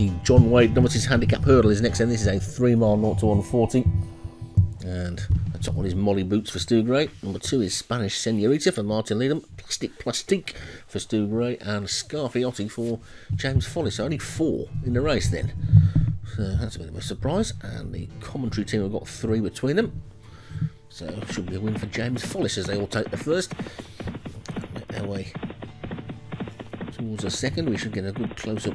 the John Wade Dumas' handicap hurdle is next, and this is a 3 mile 0-140. And the top one is Molly Boots for Stu Grey. Number two is Spanish Senorita for Martin Lenham. Plastic Plastique for Stu Grey. And Scarfiotti for James Foley. So only four in the race then. So that's a bit of a surprise. And the commentary team have got three between them. So it should be a win for James Follis as they all take the first. Make their way towards the second. We should get a good close-up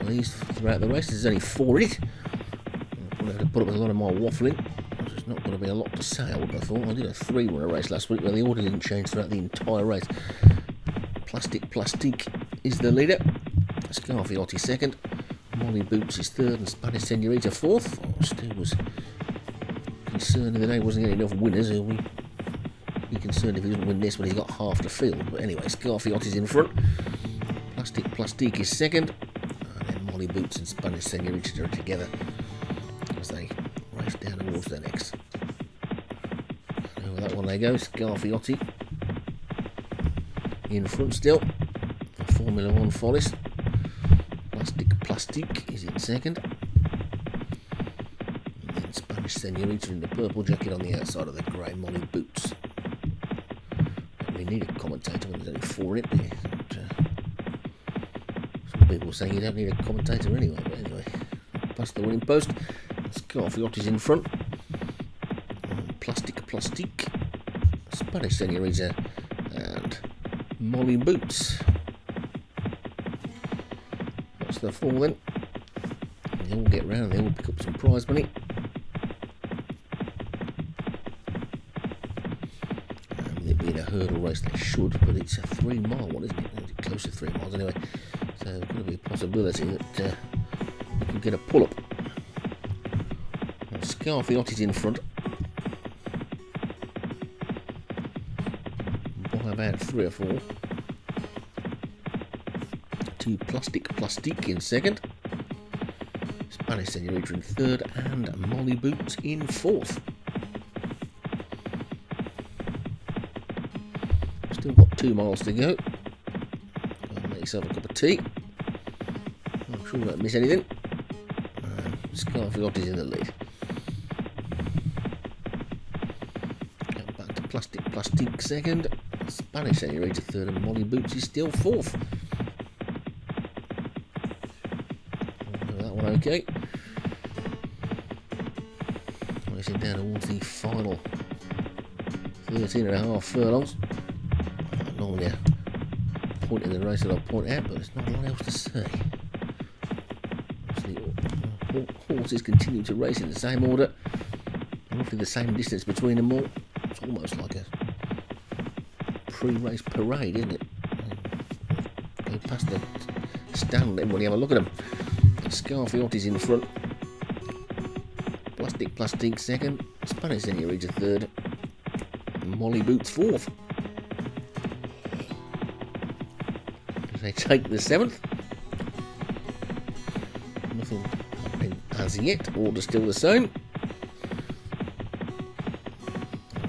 of these throughout the race. There's only four in it. I'm going to have to put up with a lot of my waffling. There's not going to be a lot to say, I would have thought. I did a three-runner race last week where the order didn't change throughout the entire race. Plastic Plastique is the leader. Scarfiotti second. Molly Boots is third and Spanish Senorita fourth. Oh, Stu was concerned the other day wasn't getting enough winners. He'll be concerned if he doesn't win this when he's got half the field. But anyway, Scarfiotti's in front. Plastic Plastique is second. And then Molly Boots and Spanish Senorita are together as they race down towards their next. Over that one they go. Scarfiotti in front still. Formula 1 Follis. Plastic Plastique is in second. And then Spanish Senorita in the purple jacket on the outside of the grey Molly Boots. And we need a commentator when there's only four in it. But, some people saying you don't need a commentator anyway. But anyway, past the winning post. Scarfiotti's in front. Plastic Plastique. Spanish Senorita and Molly Boots. The fall then. They all get round, they all pick up some prize money. With it being a hurdle race, they should, but it's a 3 mile one, isn't it? Close to 3 miles anyway. So there's going to be a possibility that you can get a pull up. Scarfiotti's in front by about three or four. To Plastic Plastique in second, Spanish Senorita in third, and Molly Boots in fourth. Still got 2 miles to go. Go and make yourself a cup of tea. I'm sure you won't miss anything. Scarfiotti's in the lead. Go back to Plastic Plastique second, Spanish Senorita third, and Molly Boots is still fourth. Okay, racing down towards the final 13.5 furlongs. Normally a point in the race that I'll point out, but there's not a lot else to say. All horses continue to race in the same order, roughly the same distance between them all. It's almost like a pre-race parade, isn't it? Go past the stand, everybody have a look at them. Scarfiotti's in front, Plastic Plastique second, Spanish Senorita third, Molly Boots fourth. They take the seventh. Nothing happening as yet, order still the same.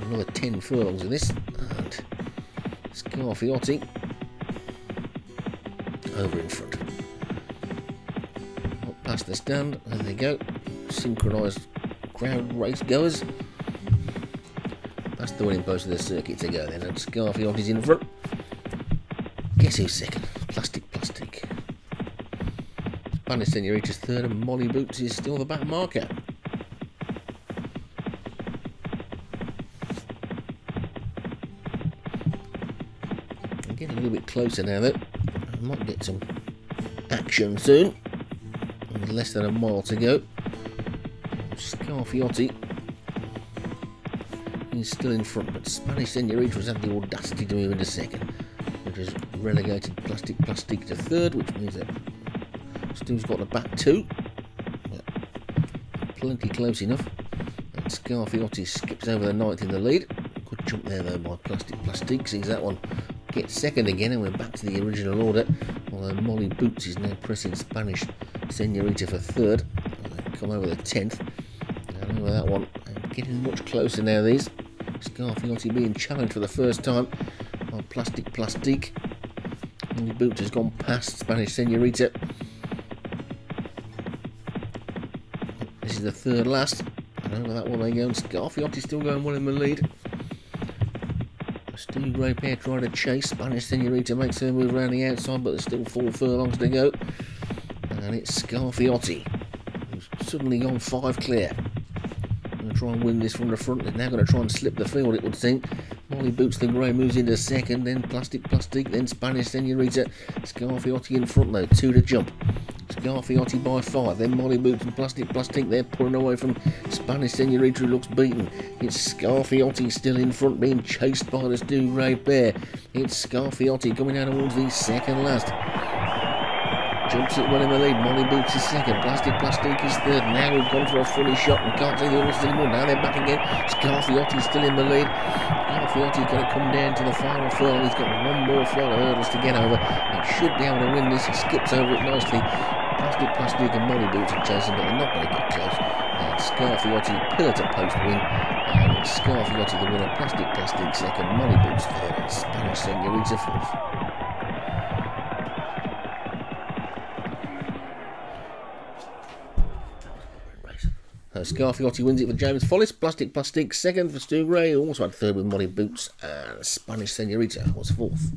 Another 10 furlongs in this, and Scarfiotti over in front. Past the stand, there they go, synchronised crowd race goers. Past the winning post of the circuit to go then, and Scarfiotti's in front. Guess who's second? Plastic Plastique. Spanish Senorita's third, and Molly Boots is still the back marker. I'm getting a little bit closer now though. I might get some action soon. Less than a mile to go. Scarfiotti is still in front, but Spanish Senorita has had the audacity to move into second, which has relegated Plastic Plastique to third, which means that Stu's got the back two. But plenty close enough. And Scarfiotti skips over the ninth in the lead. Good jump there though by Plastic Plastique, sees that one get second again, and we're back to the original order, although Molly Boots is now pressing Spanish Senorita for third. Come over the 10th. And over that one. I'm getting much closer now, these. Scarfiotti being challenged for the first time by Plastic Plastique. Molly Boots has gone past Spanish Senorita. This is the third last. And over that one they go, and Scarfiotti's still going well in the lead. Stu Grey pair trying to chase. Spanish Senorita makes her move around the outside, but there's still 4 furlongs to go. And it's Scarfiotti, who's suddenly gone 5 clear. Going to try and win this from the front. They're now going to try and slip the field, it would seem. Molly Boots the Grey moves into second, then Plastic Plastique, then Spanish Senorita. Scarfiotti in front though, 2 to jump. Scarfiotti by 5, then Molly Boots and Plastic Plastique. They're pulling away from Spanish Senorita, who looks beaten. It's Scarfiotti still in front, being chased by the Stu Grey pair. It's Scarfiotti coming down towards the second last. Jumps it well in the lead. Molly Boots is second. Plastic Plastique is third. Now we've gone for a funny shot and can't see the horses anymore. Now they're back again. Scarfiotti still in the lead. Scarfiotti's going to come down to the final furlong. He's got 1 more flight of hurdles to get over. He should be able to win this. He skips over it nicely. Plastic Plastique and Molly Boots are chasing, but they're not going to get close. And Scarfiotti pillar to post win. And it's Scarfiotti the winner. Plastic Plastique second. Molly Boots third. And Spanish Senorita fourth. Scarfiotti wins it for James Follis. Plastic Plastique second for Stu Grey, who also had third with Molly Boots, and Spanish Senorita was fourth.